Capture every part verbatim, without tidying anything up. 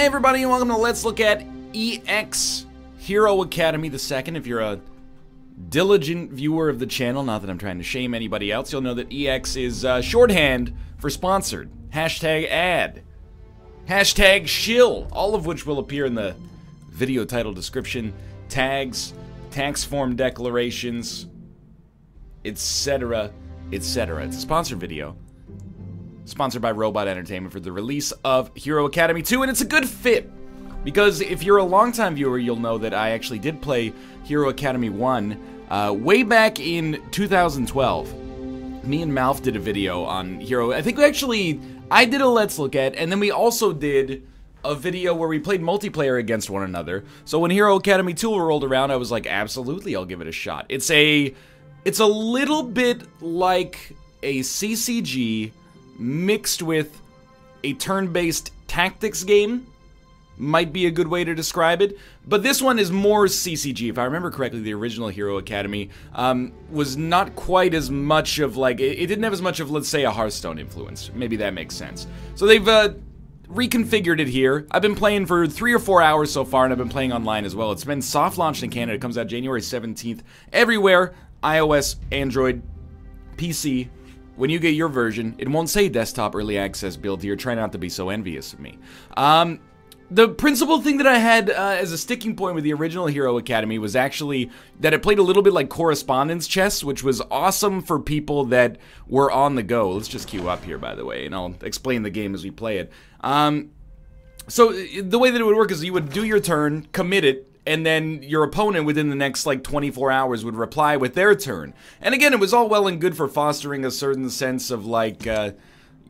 Hey everybody, and welcome to Let's Look at E X Hero Academy the second. If you're a diligent viewer of the channel, not that I'm trying to shame anybody else, you'll know that E X is uh, shorthand for sponsored. Hashtag ad. Hashtag shill. All of which will appear in the video title description. Tags, tax form declarations, et cetera, et cetera. It's a sponsored video. Sponsored by Robot Entertainment for the release of Hero Academy two, and it's a good fit! Because if you're a longtime viewer, you'll know that I actually did play Hero Academy one uh, way back in two thousand twelve. Me and Malph did a video on Hero. I think we actually, I did a Let's Look At, and then we also did a video where we played multiplayer against one another. So when Hero Academy two rolled around, I was like, absolutely, I'll give it a shot. It's a, it's a little bit like a C C G mixed with a turn-based tactics game, might be a good way to describe it. But this one is more C C G. If I remember correctly, the original Hero Academy um, was not quite as much of like, it, it didn't have as much of, let's say, a Hearthstone influence. Maybe that makes sense. So they've uh, reconfigured it here. I've been playing for three or four hours so far, and I've been playing online as well. It's been soft launched in Canada. It comes out January seventeenth everywhere, iOS, Android, P C. When you get your version, it won't say desktop early access build here. Try not to be so envious of me. Um, the principal thing that I had uh, as a sticking point with the original Hero Academy was actually that it played a little bit like correspondence chess, which was awesome for people that were on the go. Let's just queue up here, by the way, and I'll explain the game as we play it. Um, so the way that it would work is you would do your turn, commit it, and then your opponent within the next, like, twenty-four hours would reply with their turn. And again, it was all well and good for fostering a certain sense of, like, uh,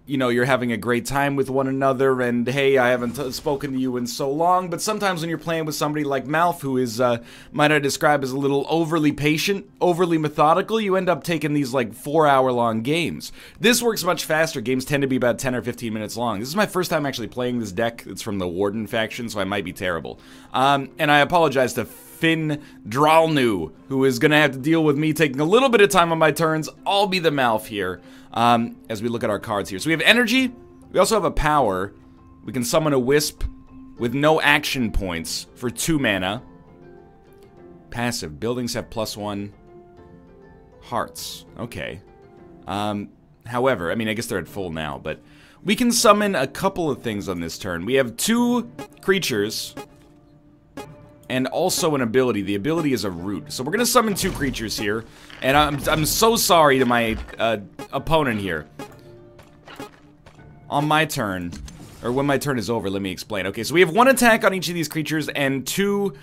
you know, you're having a great time with one another, and, hey, I haven't t spoken to you in so long. But sometimes when you're playing with somebody like Malph, who is, uh, might I describe as a little overly patient, overly methodical, you end up taking these, like, four-hour-long games. This works much faster. Games tend to be about ten or fifteen minutes long. This is my first time actually playing this deck. It's from the Warden faction, so I might be terrible. Um, and I apologize to Finn Dralnu, who is going to have to deal with me taking a little bit of time on my turns. I'll be the Malph here, um, as we look at our cards here. So we have energy. We also have a power. We can summon a Wisp with no action points for two mana. Passive. Buildings have plus one. Hearts. Okay. Um, however, I mean, I guess they're at full now, but we can summon a couple of things on this turn. We have two creatures and also an ability. The ability is a root. So we're gonna summon two creatures here. And I'm, I'm so sorry to my uh, opponent here. On my turn, or when my turn is over, let me explain. Okay, so we have one attack on each of these creatures and two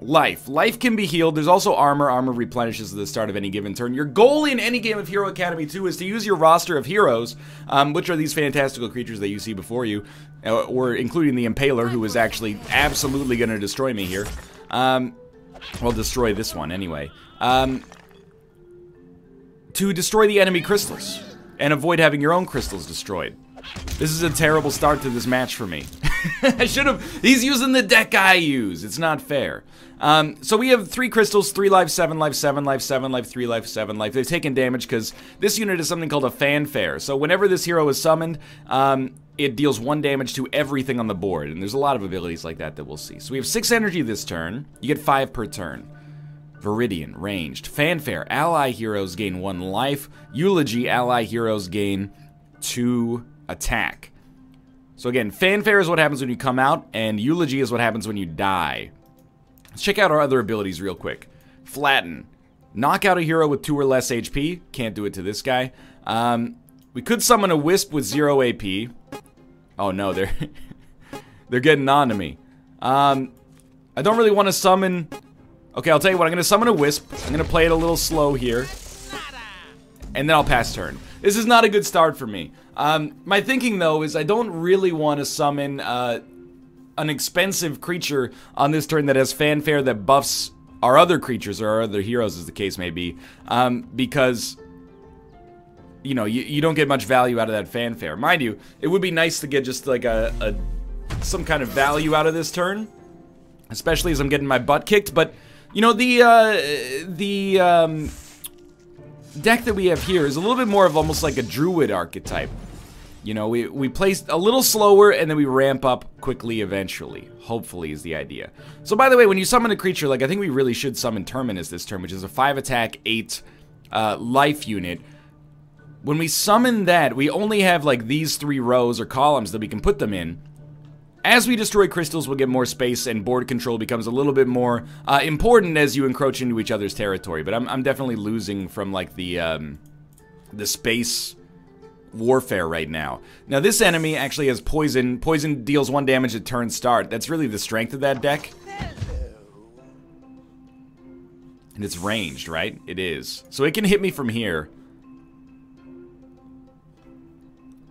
life. Life can be healed. There's also armor. Armor replenishes at the start of any given turn. Your goal in any game of Hero Academy two is to use your roster of heroes, um, which are these fantastical creatures that you see before you, or, or including the Impaler, who is actually absolutely going to destroy me here. Um, well, destroy this one anyway. Um, to destroy the enemy crystals and avoid having your own crystals destroyed. This is a terrible start to this match for me. I should have. He's using the deck I use. It's not fair. Um, so we have three crystals, three life, seven life, seven life, seven life, three life, seven life. They've taken damage because this unit is something called a fanfare. So whenever this hero is summoned, um, it deals one damage to everything on the board. And there's a lot of abilities like that that we'll see. So we have six energy this turn. You get five per turn. Viridian, ranged. Fanfare, ally heroes gain one life. Eulogy, ally heroes gain two attack. So again, fanfare is what happens when you come out, and eulogy is what happens when you die. Let's check out our other abilities real quick. Flatten. Knock out a hero with two or less H P. Can't do it to this guy. Um, we could summon a Wisp with zero A P. Oh no, they're they're getting on to me. Um, I don't really want to summon. Okay, I'll tell you what. I'm going to summon a Wisp. I'm going to play it a little slow here, and then I'll pass turn. This is not a good start for me. Um, my thinking, though, is I don't really want to summon uh, an expensive creature on this turn that has fanfare that buffs our other creatures, or our other heroes, as the case may be, um, because, you know, you, you don't get much value out of that fanfare. Mind you, it would be nice to get just, like, a, a some kind of value out of this turn, especially as I'm getting my butt kicked, but, you know, the, uh, the, um... deck that we have here is a little bit more of almost like a druid archetype. You know, we, we play a little slower, and then we ramp up quickly eventually. Hopefully is the idea. So, by the way, when you summon a creature, like, I think we really should summon Terminus this turn, which is a five attack, eight uh, life unit. When we summon that, we only have, like, these three rows or columns that we can put them in. As we destroy crystals, we'll get more space, and board control becomes a little bit more uh, important as you encroach into each other's territory. But I'm, I'm definitely losing from, like, the, um, the space warfare right now. Now this enemy actually has poison. Poison deals one damage at turn start. That's really the strength of that deck. And it's ranged, right? It is. So it can hit me from here.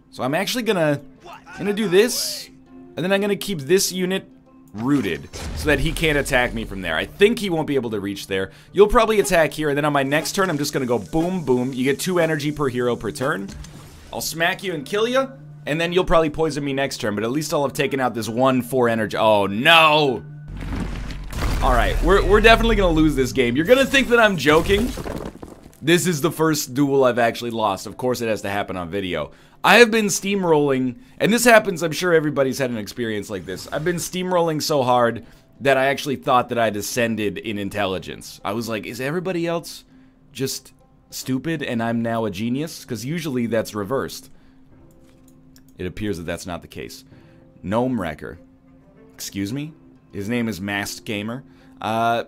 So I'm actually gonna, gonna do this, and then I'm gonna keep this unit rooted so that he can't attack me from there. I think he won't be able to reach there. You'll probably attack here, and then on my next turn I'm just gonna go boom, boom. You get two energy per hero per turn. I'll smack you and kill you, and then you'll probably poison me next turn, but at least I'll have taken out this one four energy. Oh, no! Alright, we're, we're definitely gonna lose this game. You're gonna think that I'm joking. This is the first duel I've actually lost. Of course it has to happen on video. I have been steamrolling, and this happens, I'm sure everybody's had an experience like this. I've been steamrolling so hard that I actually thought that I descended in intelligence. I was like, is everybody else just stupid and I'm now a genius? Because usually that's reversed. It appears that that's not the case. Gnome Wrecker. Excuse me? His name is Masked Gamer. Uh,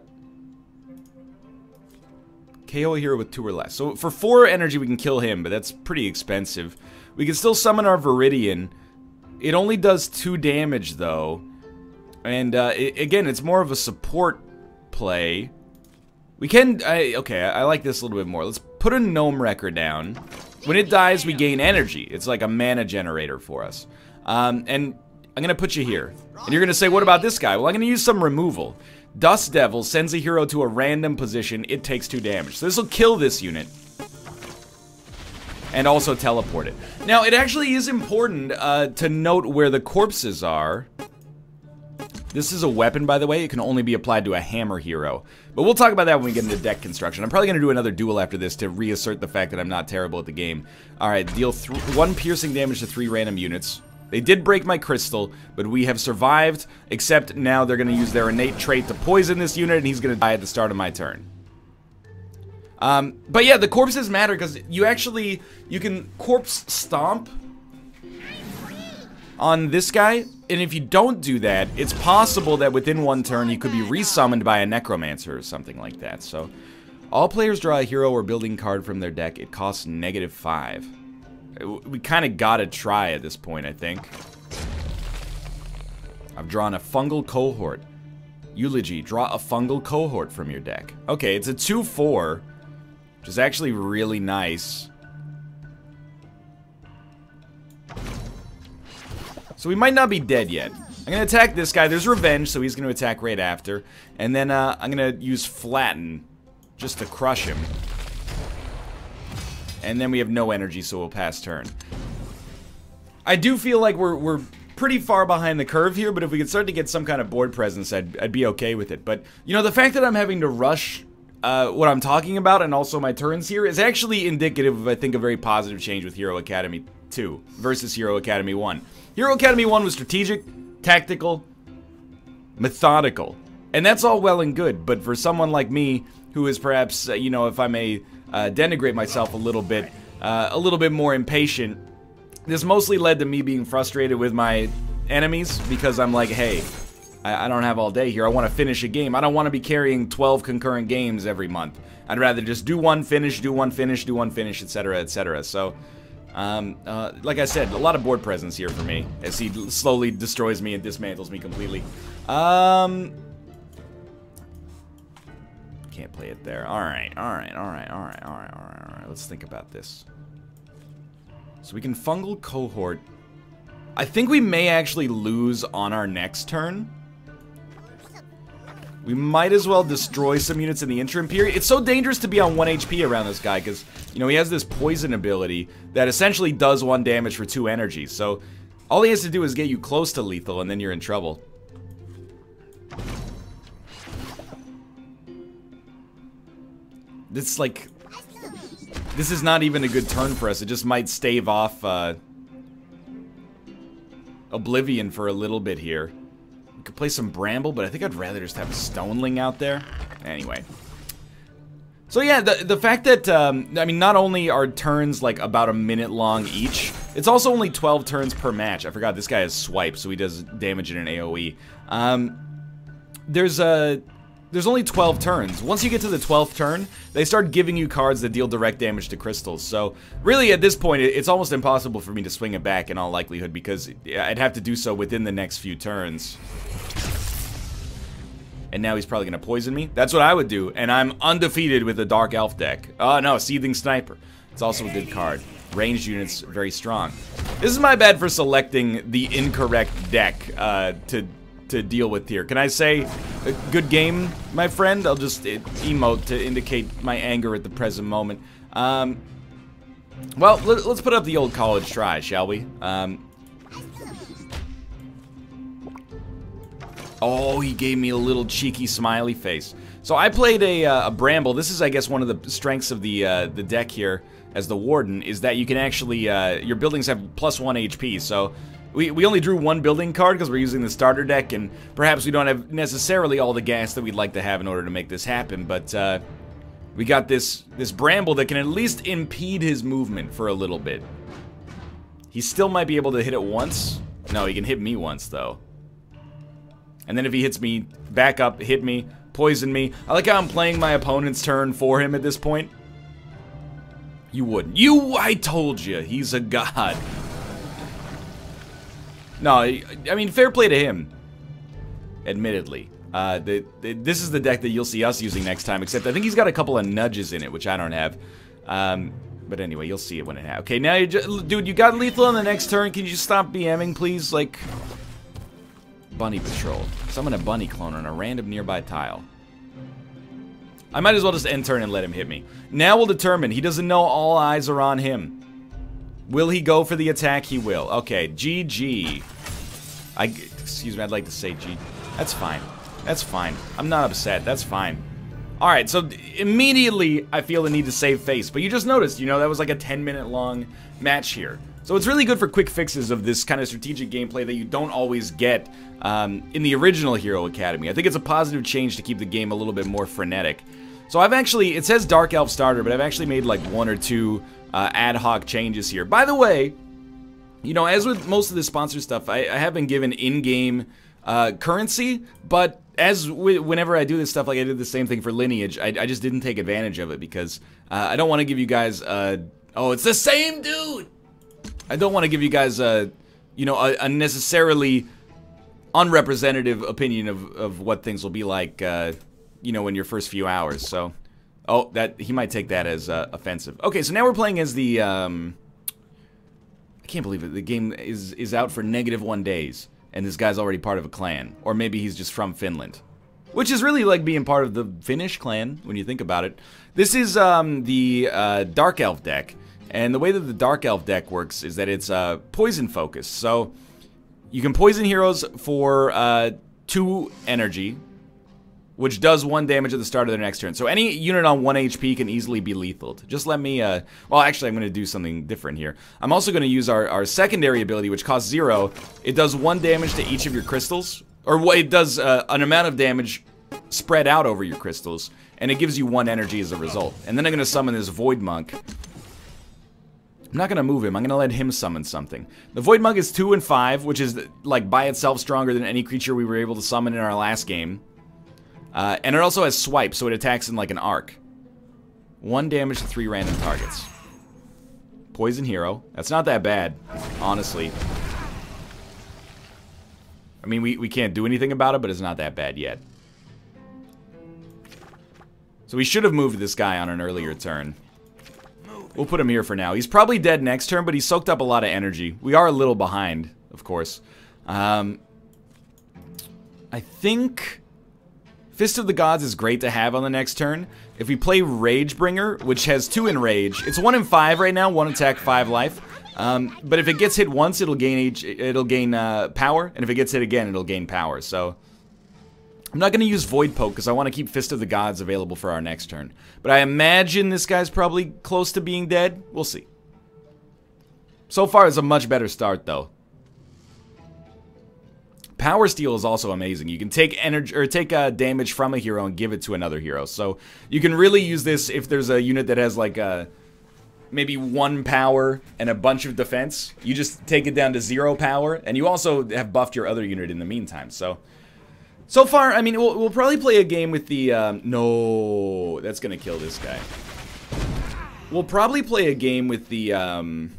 K O a hero with two or less. So for four energy we can kill him, but that's pretty expensive. We can still summon our Viridian. It only does two damage though. And uh, it, again, it's more of a support play. We can, I, okay, I like this a little bit more. Let's put a Gnome Wrecker down. When it dies, we gain energy. It's like a mana generator for us. Um, and I'm gonna put you here. And you're gonna say, what about this guy? Well, I'm gonna use some removal. Dust Devil sends a hero to a random position. It takes two damage. So this'll kill this unit. And also teleport it. Now, it actually is important uh, to note where the corpses are. This is a weapon, by the way. It can only be applied to a hammer hero. But we'll talk about that when we get into deck construction. I'm probably going to do another duel after this to reassert the fact that I'm not terrible at the game. Alright, deal one piercing damage to three random units. They did break my crystal, but we have survived, except now they're going to use their innate trait to poison this unit, and he's going to die at the start of my turn. Um, but yeah, the corpses matter, because you actually, you can corpse stomp on this guy, and if you don't do that, it's possible that within one turn you could be resummoned by a necromancer or something like that. So, all players draw a hero or building card from their deck. It costs negative five. We kind of gotta try at this point, I think. I've drawn a fungal cohort. Eulogy, draw a fungal cohort from your deck. Okay, it's a two four, which is actually really nice. So we might not be dead yet. I'm going to attack this guy. There's revenge, so he's going to attack right after. And then uh, I'm going to use flatten just to crush him. And then we have no energy, so we'll pass turn. I do feel like we're, we're pretty far behind the curve here, but if we could start to get some kind of board presence, I'd, I'd be okay with it. But, you know, the fact that I'm having to rush uh, what I'm talking about and also my turns here is actually indicative of, I think, a very positive change with Hero Academy two versus Hero Academy one. Hero Academy one was strategic, tactical, methodical, and that's all well and good, but for someone like me, who is perhaps, uh, you know, if I may uh, denigrate myself a little bit, uh, a little bit more impatient, this mostly led to me being frustrated with my enemies, because I'm like, hey, I, I don't have all day here, I want to finish a game, I don't want to be carrying twelve concurrent games every month, I'd rather just do one finish, do one finish, do one finish, et cetera, et cetera, so... Um, uh, like I said, a lot of board presence here for me, as he slowly destroys me and dismantles me completely. Um... Can't play it there. Alright, alright, alright, alright, alright, alright, alright, let's think about this. So we can fungal cohort. I think we may actually lose on our next turn. We might as well destroy some units in the interim period. It's so dangerous to be on one H P around this guy, because, you know, he has this poison ability that essentially does one damage for two energy. So, all he has to do is get you close to lethal, and then you're in trouble. This, like... This is not even a good turn for us. It just might stave off, uh... Oblivion for a little bit here. We could play some Bramble, but I think I'd rather just have a Stoneling out there. Anyway. So yeah, the, the fact that, um, I mean, not only are turns like about a minute long each, it's also only twelve turns per match. I forgot this guy has Swipe, so he does damage in an AoE. Um, there's a... There's only twelve turns. Once you get to the twelfth turn, they start giving you cards that deal direct damage to crystals. So, really, at this point, it's almost impossible for me to swing it back in all likelihood, because I'd have to do so within the next few turns. And now he's probably going to poison me. That's what I would do, and I'm undefeated with a Dark Elf deck. Oh, no, Seething Sniper. It's also a good card. Ranged units, very strong. This is my bad for selecting the incorrect deck uh, to... to deal with here. Can I say a good game, my friend? I'll just it, emote to indicate my anger at the present moment. Um, well, let, let's put up the old college try, shall we? Um, oh, he gave me a little cheeky smiley face. So I played a, uh, a Bramble. This is, I guess, one of the strengths of the uh, the deck here as the Warden, is that you can actually, uh, your buildings have plus one H P, so We, we only drew one building card because we're using the starter deck, and perhaps we don't have necessarily all the gas that we'd like to have in order to make this happen, but uh, we got this, this Bramble that can at least impede his movement for a little bit. He still might be able to hit it once. No, he can hit me once, though. And then if he hits me, back up, hit me, poison me. I like how I'm playing my opponent's turn for him at this point. You wouldn't. You, I told you, he's a god. No, I mean, fair play to him, admittedly. Uh, the, the, this is the deck that you'll see us using next time, except I think he's got a couple of nudges in it, which I don't have. Um, but anyway, you'll see it when it happens. Okay, now you just... Dude, you got lethal on the next turn. Can you just stop BMing, please? Like... Bunny Patrol. Summon a bunny clone on a random nearby tile. I might as well just end turn and let him hit me. Now we'll determine. He doesn't know all eyes are on him. Will he go for the attack? He will. Okay, G G. I, excuse me, I'd like to say G G. That's fine. That's fine. I'm not upset. That's fine. Alright, so immediately I feel the need to save face. But you just noticed, you know, that was like a ten minute long match here. So it's really good for quick fixes of this kind of strategic gameplay that you don't always get um, in the original Hero Academy. I think it's a positive change to keep the game a little bit more frenetic. So I've actually, it says Dark Elf Starter, but I've actually made like one or two Uh, ad hoc changes here. By the way, you know, as with most of the sponsor stuff, I, I have been given in-game uh, currency, but as w whenever I do this stuff, like I did the same thing for Lineage, I, I just didn't take advantage of it because uh, I don't want to give you guys uh, oh, it's the same dude! I don't want to give you guys a, you know, a, a necessarily unrepresentative opinion of, of what things will be like, uh, you know, in your first few hours, so... Oh, that he might take that as uh, offensive. Okay, so now we're playing as the, um... I can't believe it. The game is, is out for negative one days, and this guy's already part of a clan. Or maybe he's just from Finland. Which is really like being part of the Finnish clan, when you think about it. This is, um, the uh, Dark Elf deck. And the way that the Dark Elf deck works is that it's uh, poison-focused. So, you can poison heroes for uh, two energy, which does one damage at the start of their next turn. So any unit on one H P can easily be lethaled. Just let me, uh, well actually I'm gonna do something different here. I'm also gonna use our, our secondary ability, which costs zero. It does one damage to each of your crystals, or well, it does uh, an amount of damage spread out over your crystals, and it gives you one energy as a result. And then I'm gonna summon this Void Monk. I'm not gonna move him, I'm gonna let him summon something. The Void Monk is two and five, which is like by itself stronger than any creature we were able to summon in our last game. Uh, and it also has Swipe, so it attacks in like an arc. One damage to three random targets. Poison hero. That's not that bad, honestly. I mean, we, we can't do anything about it, but it's not that bad yet. So we should have moved this guy on an earlier turn. We'll put him here for now. He's probably dead next turn, but he soaked up a lot of energy. We are a little behind, of course. Um, I think... Fist of the Gods is great to have on the next turn. If we play Ragebringer, which has two enrage, it's one in five right now, one attack, five life. Um, but if it gets hit once, it'll gain it'll gain uh, power, and if it gets hit again, it'll gain power. So I'm not going to use Void Poke because I want to keep Fist of the Gods available for our next turn. But I imagine this guy's probably close to being dead. We'll see. So far, it's a much better start though. Power Steal is also amazing. You can take energy or take uh, damage from a hero and give it to another hero. So you can really use this if there's a unit that has like a maybe one power and a bunch of defense. You just take it down to zero power, and you also have buffed your other unit in the meantime. So, so far, I mean, we'll, we'll probably play a game with the, um, no, that's gonna kill this guy. We'll probably play a game with the, um,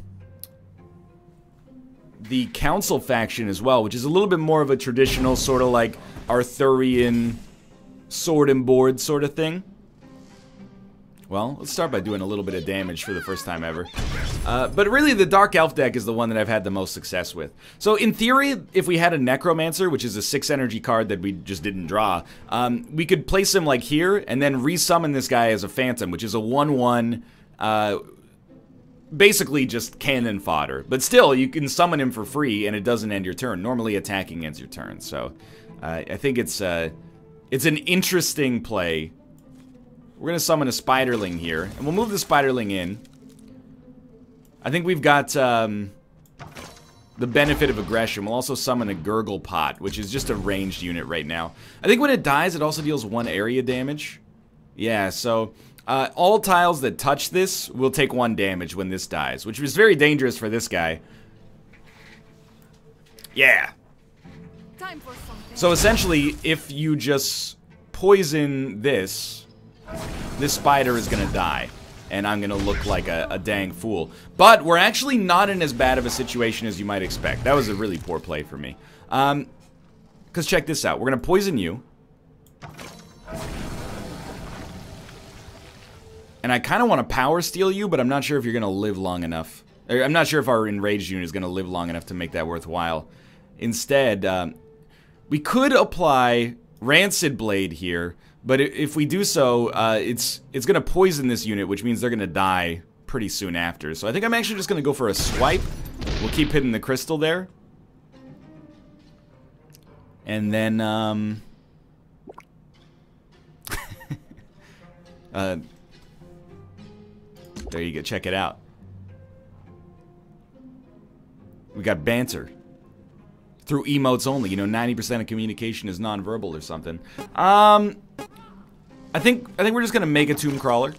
the Council faction as well, which is a little bit more of a traditional sort of like Arthurian sword and board sort of thing. Well, let's start by doing a little bit of damage for the first time ever. Uh, but really, the Dark Elf deck is the one that I've had the most success with. So in theory, if we had a Necromancer, which is a six energy card that we just didn't draw, um, we could place him like here, and then resummon this guy as a Phantom, which is a one one, uh, basically just cannon fodder. But still, you can summon him for free, and it doesn't end your turn. Normally, attacking ends your turn. So uh, I think it's, uh, it's an interesting play. We're going to summon a Spiderling here, and we'll move the Spiderling in. I think we've got um, the benefit of aggression. We'll also summon a Gurgle Pot, which is just a ranged unit right now. I think when it dies, it also deals one area damage. Yeah, so uh, all tiles that touch this will take one damage when this dies, which is very dangerous for this guy. Yeah. Time for something. So essentially, if you just poison this... this spider is gonna die, and I'm gonna look like a, a dang fool. But we're actually not in as bad of a situation as you might expect. That was a really poor play for me. Um, cause check this out. We're gonna poison you. And I kinda wanna power steal you, but I'm not sure if you're gonna live long enough. I'm not sure if our enraged unit is gonna live long enough to make that worthwhile. Instead, um, we could apply Rancid Blade here. But if we do so, uh, it's it's going to poison this unit, which means they're going to die pretty soon after. So I think I'm actually just going to go for a swipe. We'll keep hitting the crystal there. And then... Um... uh, there you go. Check it out. We got banter. Through emotes only. You know, ninety percent of communication is nonverbal or something. Um... I think I think we're just gonna make a Tomb Crawler.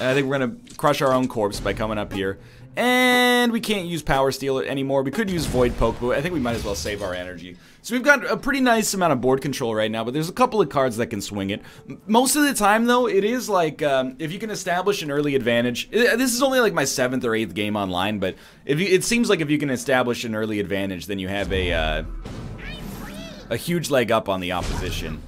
I think we're gonna crush our own corpse by coming up here, and we can't use Power Steal anymore. We could use Void Poke, but I think we might as well save our energy. So we've got a pretty nice amount of board control right now, but there's a couple of cards that can swing it. Most of the time, though, it is like um, if you can establish an early advantage. This is only like my seventh or eighth game online, but if you, it seems like if you can establish an early advantage, then you have a uh, a huge leg up on the opposition.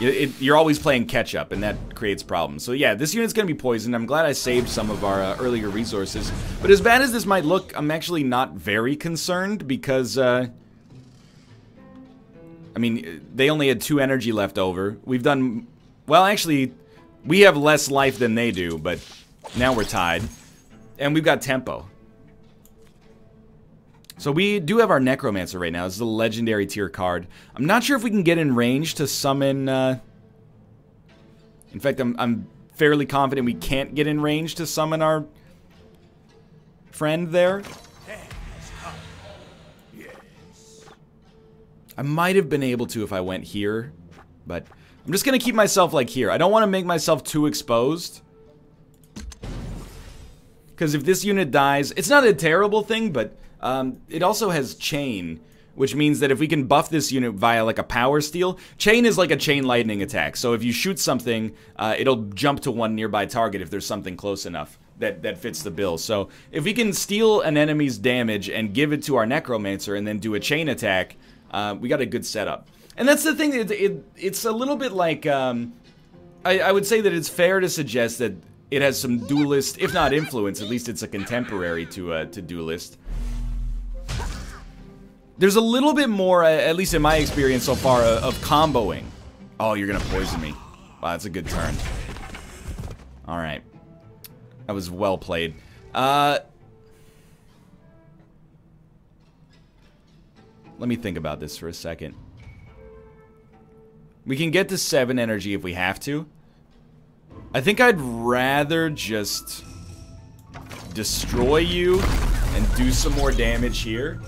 It, it, you're always playing catch-up, and that creates problems. So yeah, this unit's going to be poisoned. I'm glad I saved some of our uh, earlier resources. But as bad as this might look, I'm actually not very concerned because, uh... I mean, they only had two energy left over. We've done... Well, actually, we have less life than they do, but now we're tied. And we've got tempo. So we do have our Necromancer right now. This is a legendary tier card. I'm not sure if we can get in range to summon... Uh... In fact, I'm, I'm fairly confident we can't get in range to summon our friend there. I might have been able to if I went here, but I'm just going to keep myself like here. I don't want to make myself too exposed. Because if this unit dies, it's not a terrible thing, but... Um, it also has Chain, which means that if we can buff this unit via like a Power Steal, Chain is like a chain lightning attack. So if you shoot something, uh, it'll jump to one nearby target if there's something close enough that, that fits the bill. So if we can steal an enemy's damage and give it to our Necromancer and then do a chain attack, uh, we got a good setup. And that's the thing, it, it, it's a little bit like, um, I, I would say that it's fair to suggest that it has some Duelist, if not influence, at least it's a contemporary to, uh, to Duelist. There's a little bit more, at least in my experience so far, of comboing. Oh, you're gonna poison me. Wow, that's a good turn. Alright. That was well played. Uh, let me think about this for a second. We can get to seven energy if we have to. I think I'd rather just destroy you and do some more damage here.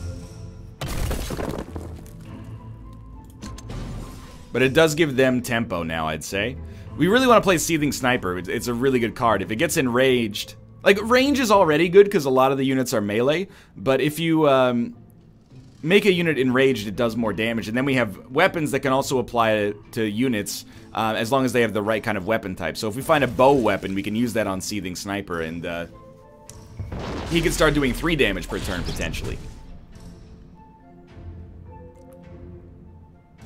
But it does give them tempo now, I'd say. We really want to play Seething Sniper. It's a really good card. If it gets enraged... Like, range is already good because a lot of the units are melee. But if you um, make a unit enraged, it does more damage. And then we have weapons that can also apply to units uh, as long as they have the right kind of weapon type. So if we find a bow weapon, we can use that on Seething Sniper. And uh, he can start doing three damage per turn, potentially.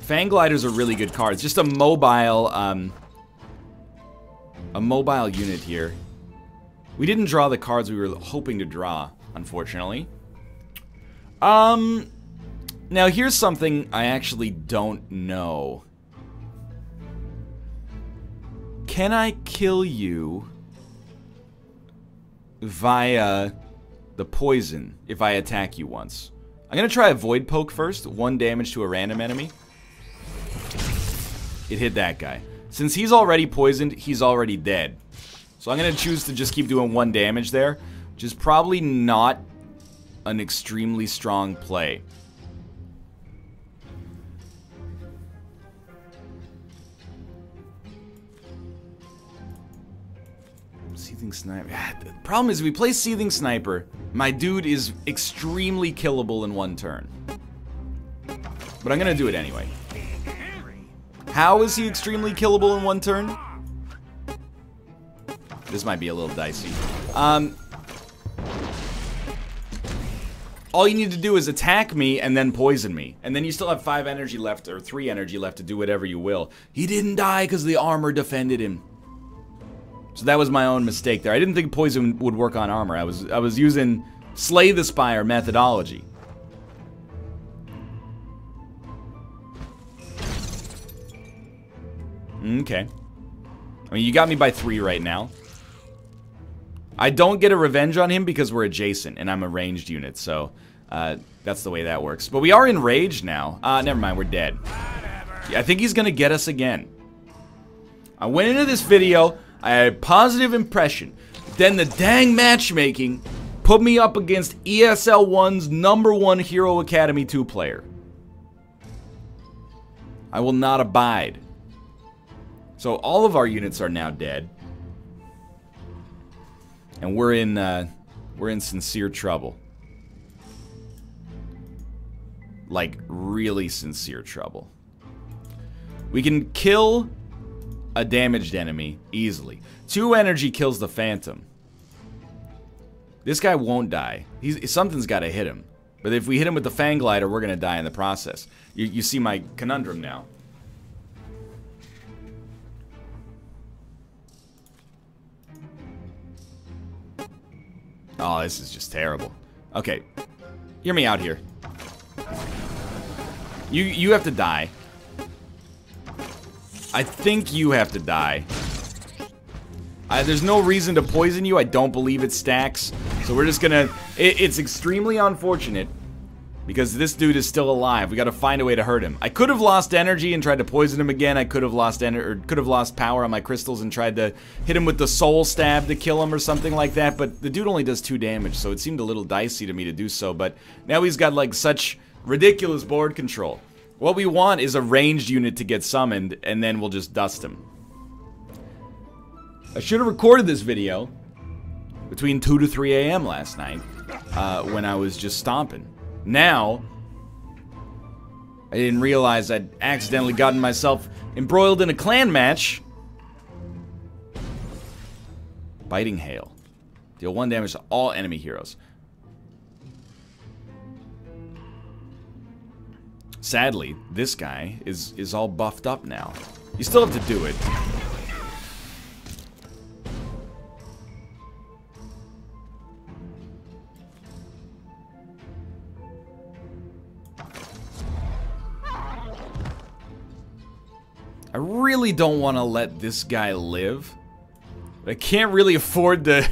Fanglider's a really good card. It's just a mobile, um, a mobile unit here. We didn't draw the cards we were hoping to draw, unfortunately. Um, now here's something I actually don't know. Can I kill you via the poison if I attack you once? I'm gonna try a Void Poke first, one damage to a random enemy. It hit that guy. Since he's already poisoned, he's already dead. So I'm going to choose to just keep doing one damage there, which is probably not an extremely strong play. Seething Sniper. The problem is, if we play Seething Sniper, my dude is extremely killable in one turn. But I'm going to do it anyway. How is he extremely killable in one turn? This might be a little dicey. Um, all you need to do is attack me and then poison me. And then you still have five energy left, or three energy left to do whatever you will. He didn't die because the armor defended him. So that was my own mistake there. I didn't think poison would work on armor. I was, I was using Slay the Spire methodology. Okay. I mean, you got me by three right now. I don't get a revenge on him because we're adjacent, and I'm a ranged unit, so uh, that's the way that works. But we are enraged now. Uh, never mind, we're dead. Yeah, I think he's going to get us again. I went into this video, I had a positive impression. Then the dang matchmaking put me up against E S L one's number one Hero Academy two player. I will not abide. So all of our units are now dead. And we're in, uh, we're in sincere trouble. Like, really sincere trouble. We can kill a damaged enemy easily. Two energy kills the Phantom. This guy won't die. He's, something's gotta hit him. But if we hit him with the Fanglider, we're gonna die in the process. You, you see my conundrum now. Oh, this is just terrible. Okay. Hear me out here. You you have to die. I think you have to die. I, there's no reason to poison you. I don't believe it stacks. So we're just gonna... It, it's extremely unfortunate because this dude is still alive. We gotta find a way to hurt him. I could have lost energy and tried to poison him again. I could have lost ener- or could have lost power on my crystals and tried to hit him with the soul stab to kill him or something like that, but the dude only does two damage, so it seemed a little dicey to me to do so, but now he's got like such ridiculous board control. What we want is a ranged unit to get summoned, and then we'll just dust him. I should have recorded this video between two to three A M last night, uh, when I was just stomping. Now, I didn't realize I'd accidentally gotten myself embroiled in a clan match. Biting Hail. Deal one damage to all enemy heroes. Sadly, this guy is, is all buffed up now. You still have to do it. I really don't want to let this guy live. But I can't really afford to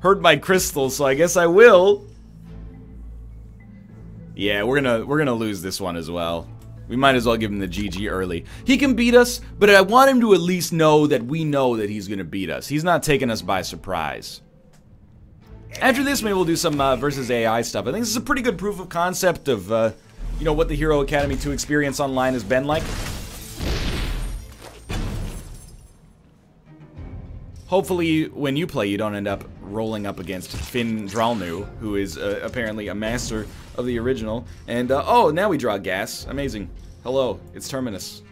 hurt my crystals, so I guess I will. Yeah, we're gonna we're gonna lose this one as well. We might as well give him the G G early. He can beat us, but I want him to at least know that we know that he's gonna beat us. He's not taking us by surprise. After this, maybe we'll do some uh, versus A I stuff. I think this is a pretty good proof of concept of uh, you know, what the Hero Academy two experience online has been like. Hopefully, when you play, you don't end up rolling up against Finn Dralnu, who is uh, apparently a master of the original. And, uh, oh, now we draw gas. Amazing. Hello, it's Terminus.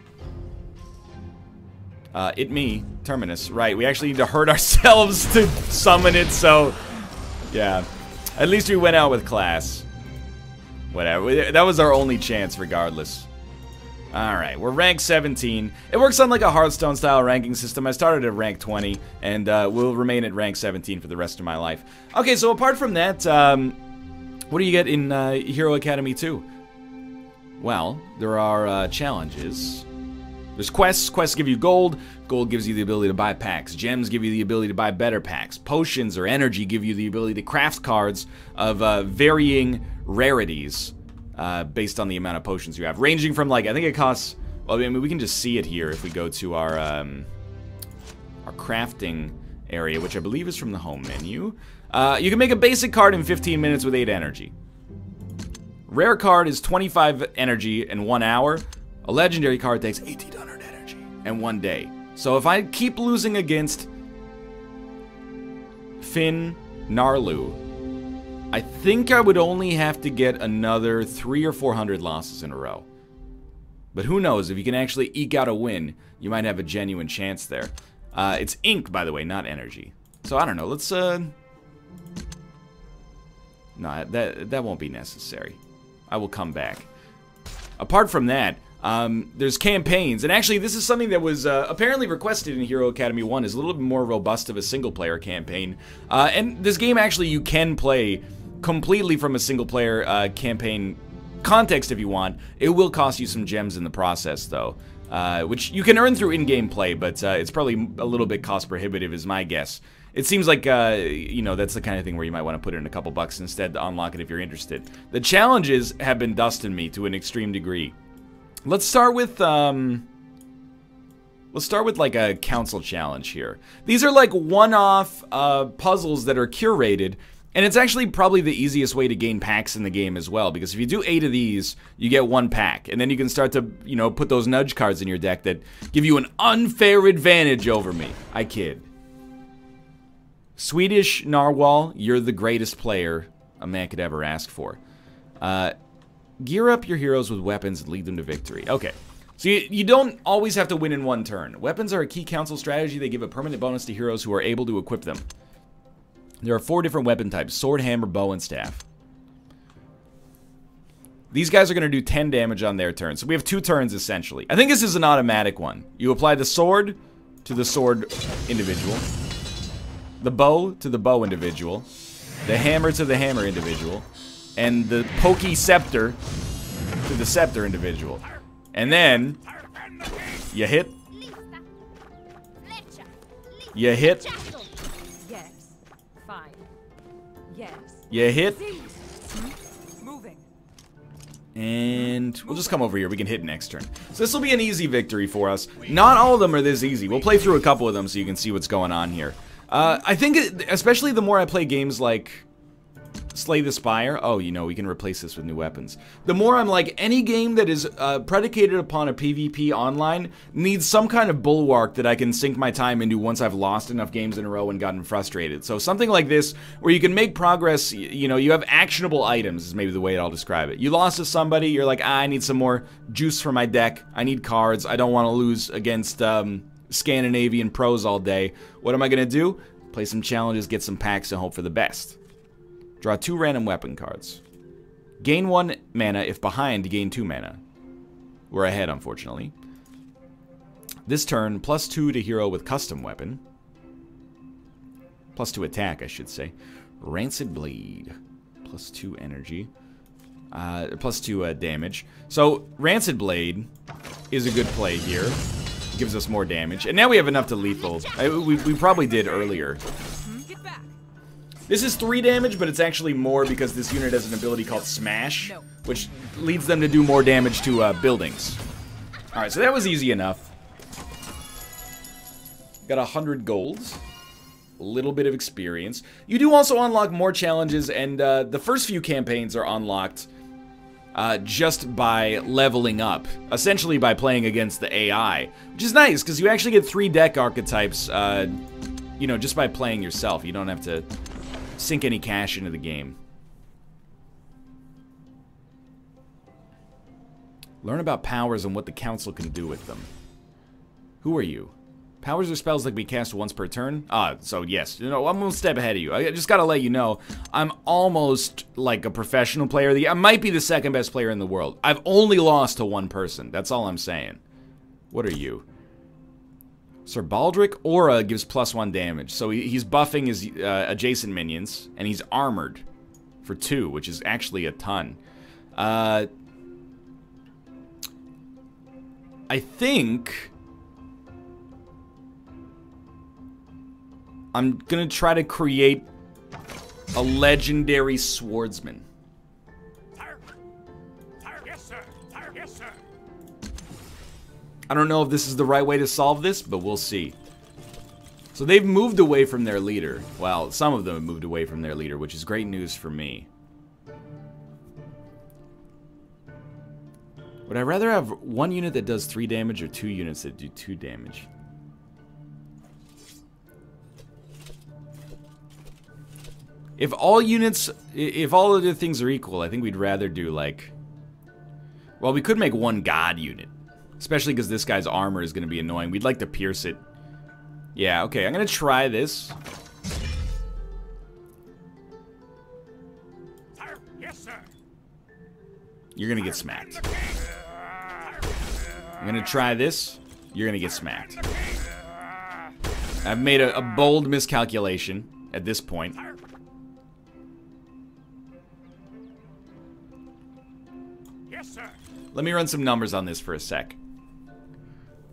Uh, it me, Terminus. Right, we actually need to hurt ourselves to summon it, so... Yeah. At least we went out with class. Whatever. That was our only chance, regardless. Alright, we're rank seventeen. It works on like a Hearthstone style ranking system. I started at rank twenty and uh, will remain at rank seventeen for the rest of my life. Okay, so apart from that, um, what do you get in uh, Hero Academy two? Well, there are uh, challenges. There's quests. Quests give you gold. Gold gives you the ability to buy packs. Gems give you the ability to buy better packs. Potions or energy give you the ability to craft cards of uh, varying rarities. Uh, based on the amount of potions you have, ranging from like, I think it costs, well, I mean, we can just see it here if we go to our, um, our crafting area, which I believe is from the home menu. Uh, you can make a basic card in fifteen minutes with eight energy. Rare card is twenty-five energy in one hour. A legendary card takes eighteen hundred energy in one day. So if I keep losing against Finn Dralnu, I think I would only have to get another three or four hundred losses in a row. But who knows, if you can actually eke out a win, you might have a genuine chance there. Uh, it's ink, by the way, not energy. So I don't know, let's... Uh... No, that, that won't be necessary. I will come back. Apart from that, um, there's campaigns. And actually, this is something that was uh, apparently requested in Hero Academy one, is a little bit more robust of a single-player campaign. Uh, and this game, actually, you can play completely from a single-player uh, campaign context if you want. It will cost you some gems in the process, though, uh, which you can earn through in-game play, but uh, it's probably a little bit cost-prohibitive is my guess. It seems like, uh, you know, that's the kind of thing where you might want to put in a couple bucks instead to unlock it if you're interested. The challenges have been dusting me to an extreme degree. Let's start with, um... Let's start with, like, a council challenge here. These are, like, one-off uh, puzzles that are curated. And it's actually probably the easiest way to gain packs in the game as well, because if you do eight of these, you get one pack. And then you can start to, you know, put those nudge cards in your deck that give you an unfair advantage over me. I kid. Swedish Narwhal, you're the greatest player a man could ever ask for. Uh, gear up your heroes with weapons and lead them to victory. Okay. So you, you don't always have to win in one turn. Weapons are a key council strategy. They give a permanent bonus to heroes who are able to equip them. There are four different weapon types: sword, hammer, bow, and staff. These guys are going to do ten damage on their turn, so we have two turns essentially. I think this is an automatic one. You apply the sword to the sword individual, the bow to the bow individual, the hammer to the hammer individual, and the pokey scepter to the scepter individual. And then you hit. You hit. Yeah, hit. And we'll just come over here. We can hit next turn. So this will be an easy victory for us. Not all of them are this easy. We'll play through a couple of them so you can see what's going on here. Uh, I think, it, especially the more I play games like Slay the Spire. Oh, you know, we can replace this with new weapons. The more I'm like, any game that is uh, predicated upon a PvP online needs some kind of bulwark that I can sink my time into once I've lost enough games in a row and gotten frustrated. So something like this, where you can make progress, you know, you have actionable items, is maybe the way I'll describe it. You lost to somebody, you're like, ah, I need some more juice for my deck, I need cards, I don't want to lose against um, Scandinavian pros all day. What am I going to do? Play some challenges, get some packs, and hope for the best. Draw two random weapon cards. Gain one mana. If behind, gain two mana. We're ahead, unfortunately. This turn, plus two to hero with custom weapon. Plus two attack, I should say. Rancid Blade. Plus two energy. Uh, plus two uh, damage. So, Rancid Blade is a good play here. It gives us more damage. And now we have enough to lethal. I, we, we probably did earlier. This is three damage, but it's actually more because this unit has an ability called Smash, which leads them to do more damage to uh, buildings. Alright, so that was easy enough. Got one hundred gold. A little bit of experience. You do also unlock more challenges, and uh, the first few campaigns are unlocked uh, just by leveling up. Essentially by playing against the A I, which is nice, because you actually get three deck archetypes uh, you know, just by playing yourself. You don't have to sink any cash into the game. Learn about powers and what the council can do with them. Who are you? Powers or spells that we cast once per turn? Ah, so yes. You know, I'm one step ahead of you. I just gotta let you know, I'm almost like a professional player. I might be the second best player in the world. I've only lost to one person. That's all I'm saying. What are you? Sir Baldric Aura gives plus one damage. So he's buffing his uh, adjacent minions, and he's armored for two, which is actually a ton. Uh, I think... I'm gonna try to create a legendary swordsman. Tire. Tire. Yes, sir. Tire. Yes, sir. I don't know if this is the right way to solve this, but we'll see. So they've moved away from their leader. Well, some of them have moved away from their leader, which is great news for me. Would I rather have one unit that does three damage or two units that do two damage? If all units, if all of the things are equal, I think we'd rather do like, well, we could make one god unit, especially because this guy's armor is going to be annoying. We'd like to pierce it. Yeah, okay, I'm going to try this. Yes, sir. You're going to get smacked. I'm going to try this. You're going to get smacked. I've made a, a bold miscalculation at this point. Let me run some numbers on this for a sec.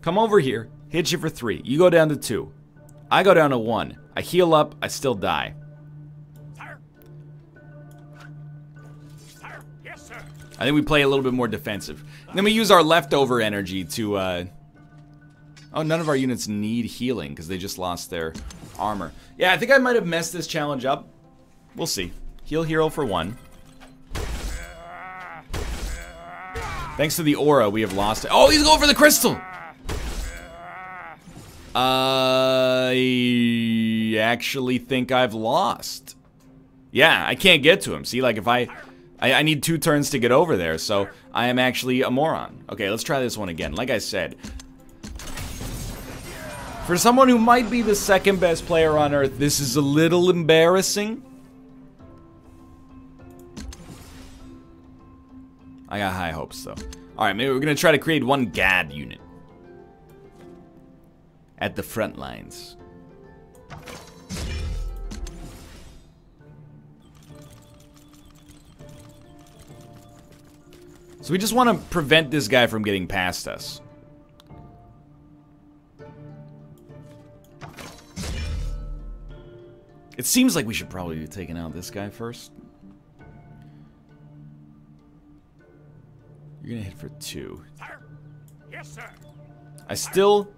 Come over here, hit you for three. You go down to two. I go down to one. I heal up, I still die. Sir. Sir. Yes, sir. I think we play a little bit more defensive. Then we use our leftover energy to, uh... oh, none of our units need healing because they just lost their armor. Yeah, I think I might have messed this challenge up. We'll see. Heal hero for one. Thanks to the aura, we have lost it. Oh, he's going for the crystal! I actually think I've lost. Yeah, I can't get to him. See, like if I, I... I need two turns to get over there, so I am actually a moron. Okay, let's try this one again. Like I said, for someone who might be the second best player on Earth, this is a little embarrassing. I got high hopes, though. Alright, maybe we're going to try to create one G A D unit. At the front lines. So we just want to prevent this guy from getting past us. It seems like we should probably be taking out this guy first. You're gonna hit for two. Yes, sir. I still,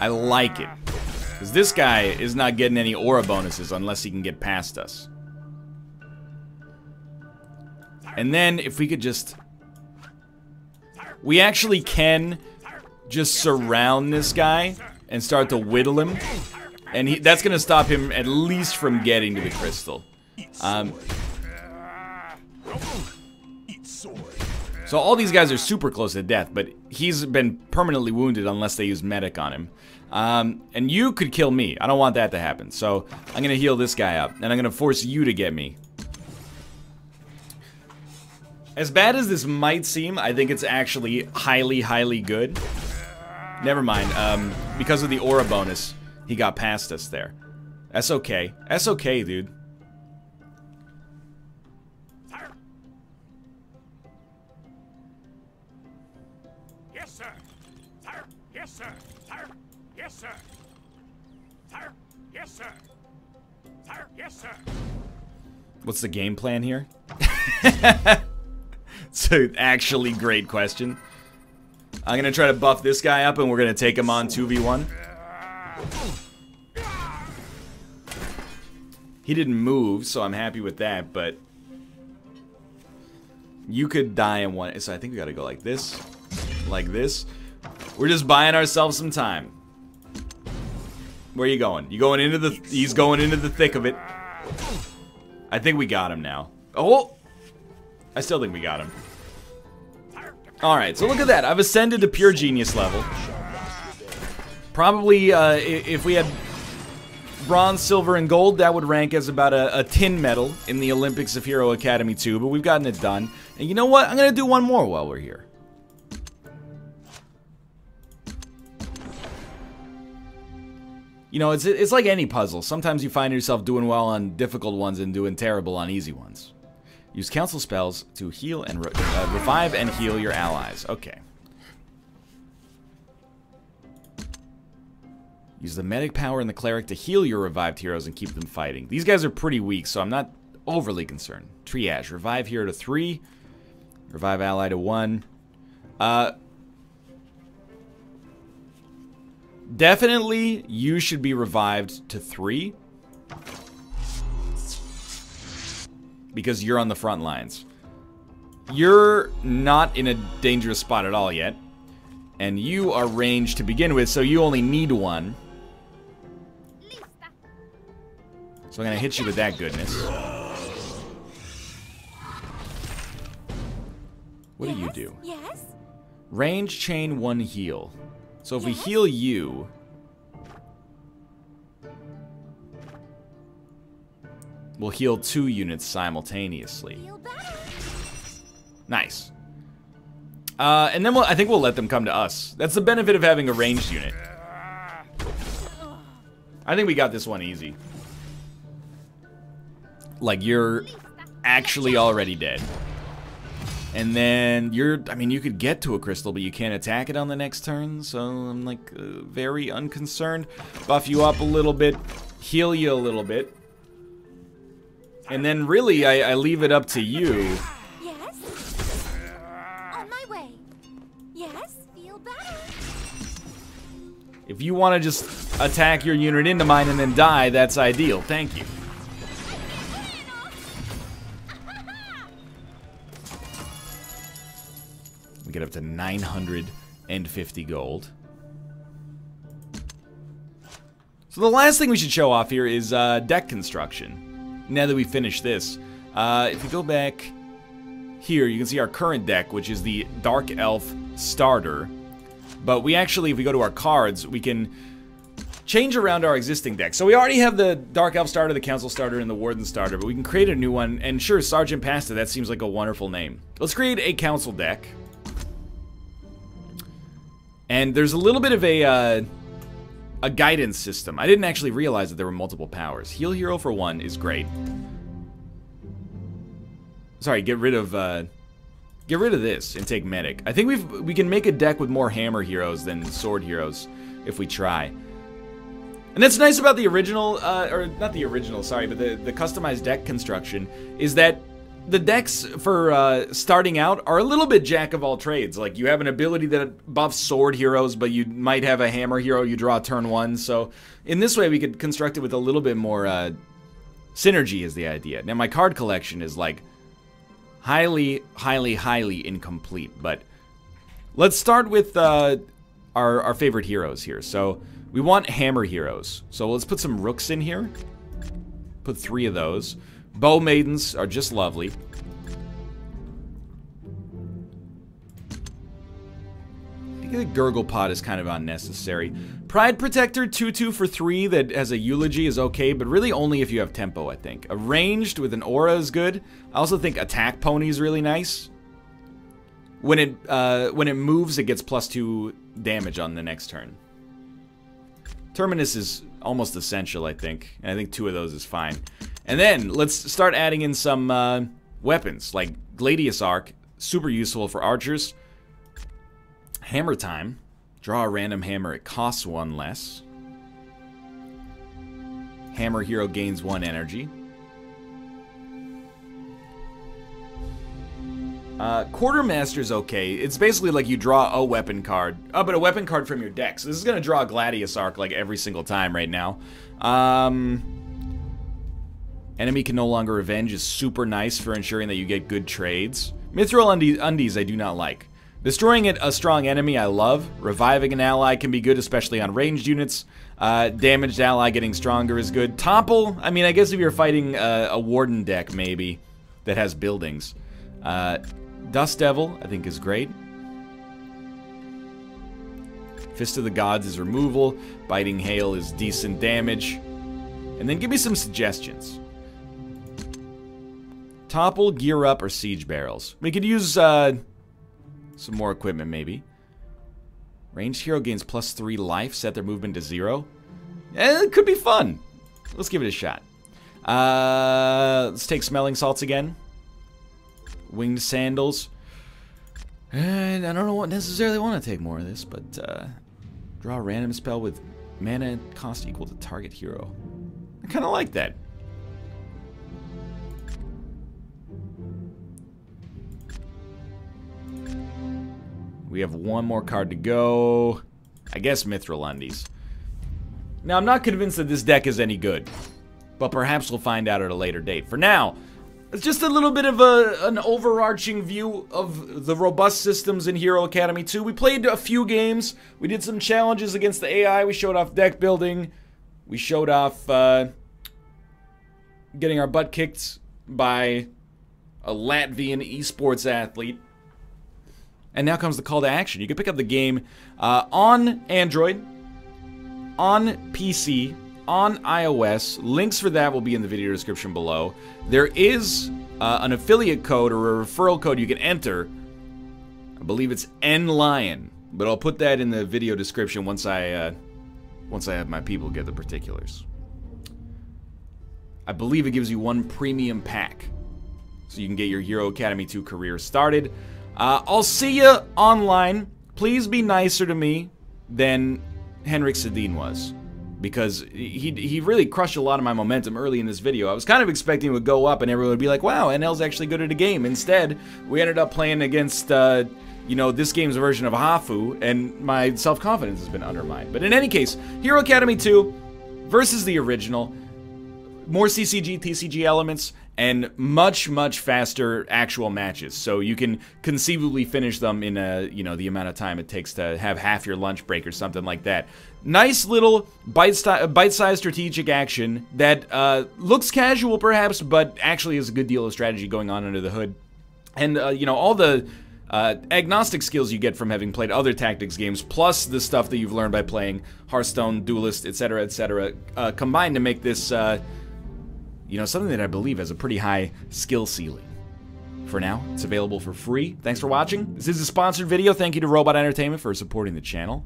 I like it. Because this guy is not getting any aura bonuses unless he can get past us. And then if we could just, we actually can just surround this guy and start to whittle him. And he, that's gonna stop him at least from getting to the crystal. Um, So all these guys are super close to death, but he's been permanently wounded unless they use medic on him. Um, and you could kill me. I don't want that to happen. So I'm going to heal this guy up, and I'm going to force you to get me. As bad as this might seem, I think it's actually highly, highly good. Never mind. Um, because of the aura bonus, he got past us there. That's okay. That's okay, dude. What's the game plan here? It's an actually great question. I'm gonna try to buff this guy up and we're gonna take him on two v one. He didn't move, so I'm happy with that, but you could die in one. So I think we gotta go like this, like this. We're just buying ourselves some time. Where are you going? You going into the... He's going into the thick of it. I think we got him now. Oh! I still think we got him. Alright, so look at that. I've ascended to pure genius level. Probably, uh, if we had bronze, silver, and gold, that would rank as about a, a tin medal in the Olympics of Hero Academy two, but we've gotten it done. And you know what? I'm gonna do one more while we're here. You know, it's, it's like any puzzle. Sometimes you find yourself doing well on difficult ones and doing terrible on easy ones. Use council spells to heal and re uh, revive and heal your allies. Okay. Use the medic power and the cleric to heal your revived heroes and keep them fighting. These guys are pretty weak, so I'm not overly concerned. Triage. Revive hero to three. Revive ally to one. Uh... Definitely, you should be revived to three. Because you're on the front lines. You're not in a dangerous spot at all yet. And you are ranged to begin with, so you only need one. So I'm gonna hit you with that goodness. What do you do? Yes. Range, chain, one heal. So if we heal you... We'll heal two units simultaneously. Nice. Uh, and then we'll, I think we'll let them come to us. That's the benefit of having a ranged unit. I think we got this one easy. Like, you're actually already dead. And then you're, I mean, you could get to a crystal, but you can't attack it on the next turn. So I'm like, uh, very unconcerned. Buff you up a little bit. Heal you a little bit. And then, really, I, I leave it up to you. Yes. On my way. Yes. Feel better. If you want to just attack your unit into mine and then die, that's ideal. Thank you. We get up to nine hundred fifty gold. So the last thing we should show off here is uh, deck construction. Now that we finish this, uh, if we go back here, you can see our current deck, which is the Dark Elf Starter. But we actually, if we go to our cards, we can change around our existing deck. So we already have the Dark Elf Starter, the Council Starter, and the Warden Starter, but we can create a new one. And sure, Sergeant Pasta, that seems like a wonderful name. Let's create a Council deck. And there's a little bit of a... Uh, A guidance system. I didn't actually realize that there were multiple powers. Heal hero for one is great. Sorry, get rid of uh, get rid of this and take medic. I think we've we can make a deck with more hammer heroes than sword heroes if we try. And that's nice about the original, uh, or not the original, sorry, but the the customized deck construction is that the decks for uh, starting out are a little bit jack of all trades. Like, you have an ability that buffs sword heroes, but you might have a hammer hero you draw turn one. So in this way, we could construct it with a little bit more uh, synergy is the idea. Now, my card collection is like highly, highly, highly incomplete. But let's start with uh, our, our favorite heroes here. So we want hammer heroes. So let's put some rooks in here. Put three of those. Bow maidens are just lovely. I think the gurgle pot is kind of unnecessary. Pride Protector two two for three that has a eulogy is okay, but really only if you have tempo, I think. Arranged with an aura is good. I also think attack pony is really nice. When it uh, when it moves, it gets plus two damage on the next turn. Terminus is almost essential, I think, and I think two of those is fine. And then, let's start adding in some uh, weapons, like Gladius Arc, super useful for archers. Hammer time. Draw a random hammer, it costs one less. Hammer hero gains one energy. Uh, Quartermaster's okay. It's basically like you draw a weapon card. Oh, but a weapon card from your deck. So this is going to draw a Gladius Arc like every single time right now. Um... Enemy can no longer revenge is super nice for ensuring that you get good trades. Mithril undies, undies I do not like. Destroying a strong enemy I love. Reviving an ally can be good, especially on ranged units. Uh, damaged ally getting stronger is good. Topple, I mean, I guess if you're fighting uh, a warden deck, maybe, that has buildings. Uh, Dust Devil, I think, is great. Fist of the Gods is removal. Biting Hail is decent damage. And then give me some suggestions. Topple, Gear Up, or Siege Barrels. We could use uh, some more equipment, maybe. Ranged hero gains plus three life, set their movement to zero. Eh, it could be fun. Let's give it a shot. Uh, let's take Smelling Salts again. Winged Sandals. And I don't know what necessarily want to take more of this, but uh, draw a random spell with mana cost equal to target hero. I kind of like that. We have one more card to go. I guess Mithril Undies. Now, I'm not convinced that this deck is any good, but perhaps we'll find out at a later date. For now, it's just a little bit of a, an overarching view of the robust systems in Hero Academy two. We played a few games. We did some challenges against the A I. We showed off deck building. We showed off uh, getting our butt kicked by a Latvian esports athlete. And now comes the call to action. You can pick up the game uh, on Android, on P C, on iOS. Links for that will be in the video description below. There is uh, an affiliate code or a referral code you can enter. I believe it's N Lion, but I'll put that in the video description once I uh, once I have my people get the particulars. I believe it gives you one premium pack, so you can get your Hero Academy two career started. Uh, I'll see you online. Please be nicer to me than Henrik Sedin was, because he, he really crushed a lot of my momentum early in this video. I was kind of expecting it would go up and everyone would be like, wow, N L's actually good at a game. Instead, we ended up playing against, uh, you know, this game's version of Hafu, and my self-confidence has been undermined. But in any case, Hero Academy two versus the original. More C C G, T C G elements, and much, much faster actual matches. So you can conceivably finish them in a, you know, the amount of time it takes to have half your lunch break or something like that. Nice little bite-sized strategic action that uh, looks casual perhaps, but actually is a good deal of strategy going on under the hood. And, uh, you know, all the uh, agnostic skills you get from having played other tactics games, plus the stuff that you've learned by playing Hearthstone, Duelist, et cetera, et cetera, uh, combined to make this... Uh, You know, something that I believe has a pretty high skill ceiling. For now, it's available for free. Thanks for watching. This is a sponsored video. Thank you to Robot Entertainment for supporting the channel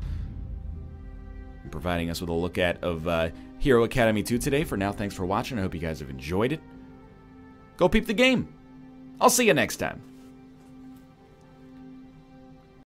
and providing us with a look at of uh, Hero Academy two today. For now, thanks for watching. I hope you guys have enjoyed it. Go peep the game. I'll see you next time.